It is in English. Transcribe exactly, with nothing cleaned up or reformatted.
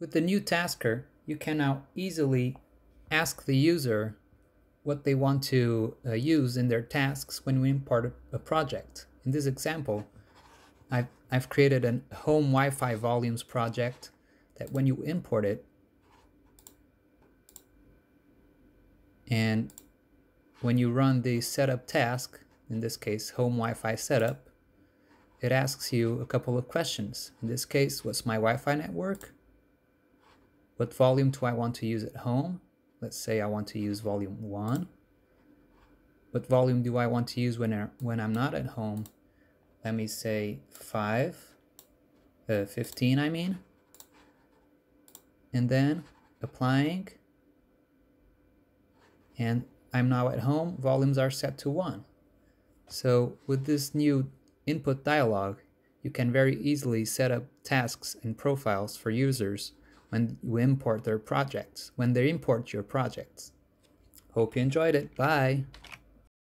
With the new Tasker, you can now easily ask the user what they want to uh, use in their tasks when we import a project. In this example, I've, I've created a Home Wi-Fi Volumes project that when you import it, and when you run the setup task, in this case, Home Wi-Fi Setup, it asks you a couple of questions. In this case, what's my Wi-Fi network? What volume do I want to use at home? Let's say I want to use volume one. What volume do I want to use when, I, when I'm not at home? Let me say five, uh, fifteen, I mean. And then applying. And I'm now at home, volumes are set to one. So with this new input dialog, you can very easily set up tasks and profiles for users when you import their projects, when they import your projects. Hope you enjoyed it. Bye.